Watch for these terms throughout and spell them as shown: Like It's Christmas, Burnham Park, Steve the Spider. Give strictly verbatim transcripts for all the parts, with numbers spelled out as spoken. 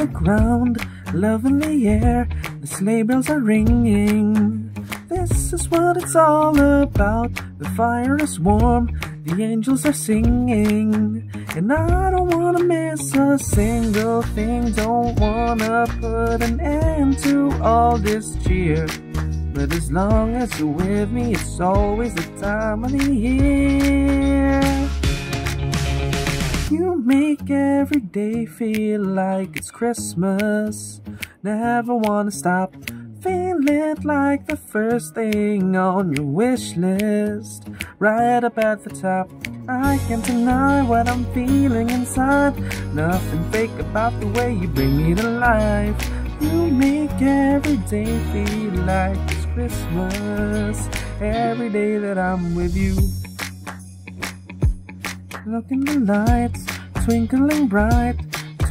the ground, love in the air, the sleigh bells are ringing. This is what it's all about, the fire is warm, the angels are singing. And I don't wanna miss a single thing, don't wanna put an end to all this cheer. But as long as you're with me, it's always the time of the year. You make every day feel like it's Christmas. Never wanna stop. Feel it like the first thing on your wish list, right up at the top. I can't deny what I'm feeling inside. Nothing fake about the way you bring me to life. You make every day feel like it's Christmas, every day that I'm with you. Look in the lights, twinkling bright,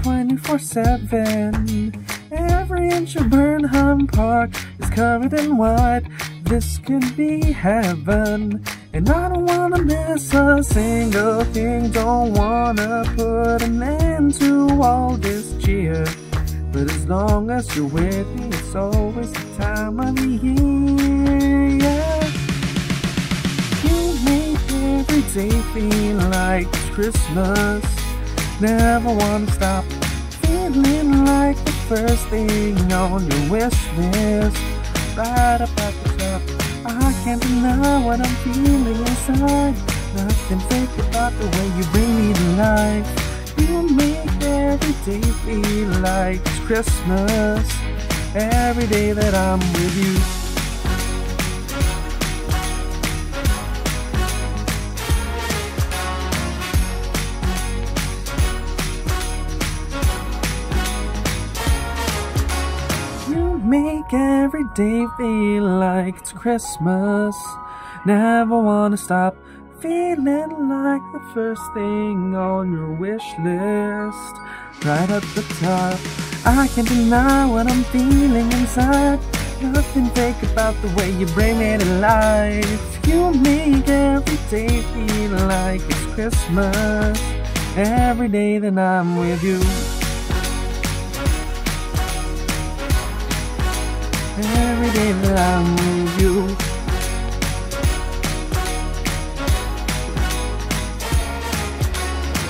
twenty-four seven. Every inch of Burnham Park is covered in white. This could be heaven. And I don't wanna miss a single thing, don't wanna put an end to all this cheer. But as long as you're with me, it's always the time of the year, yeah. You make every day feel like it's Christmas. Never wanna stop. Feeling like the first thing on your wish list, right up at the top. I can't deny what I'm feeling inside. Nothing fake about the way you bring me to life. You make every day feel like it's Christmas, every day that I'm with you. Make every day feel like it's Christmas. Never wanna stop. Feeling like the first thing on your wish list, right at the top. I can't deny what I'm feeling inside. Nothing fake about the way you bring me to life. You make every day feel like it's Christmas, every day that I'm with you. Every day that I'm with you.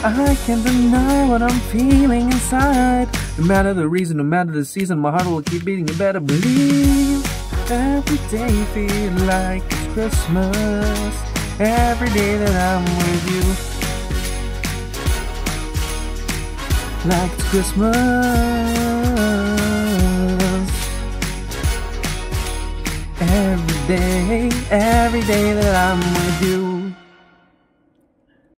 I can't deny what I'm feeling inside. No matter the reason, no matter the season, my heart will keep beating, you better believe. Every day feel like it's Christmas, every day that I'm with you. Like it's Christmas every day, every day that I'm with you.